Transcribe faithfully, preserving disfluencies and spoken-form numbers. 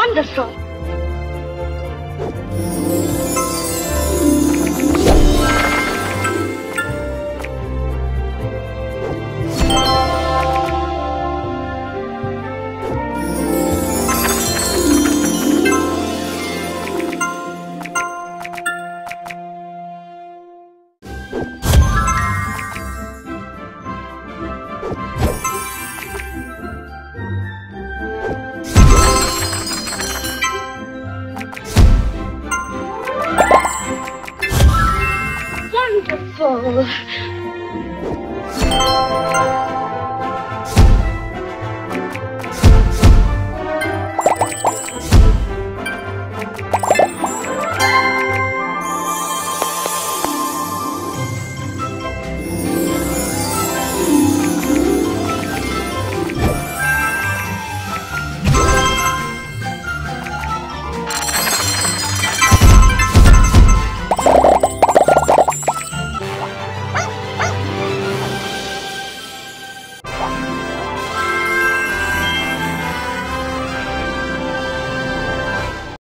Wonderful. Oh.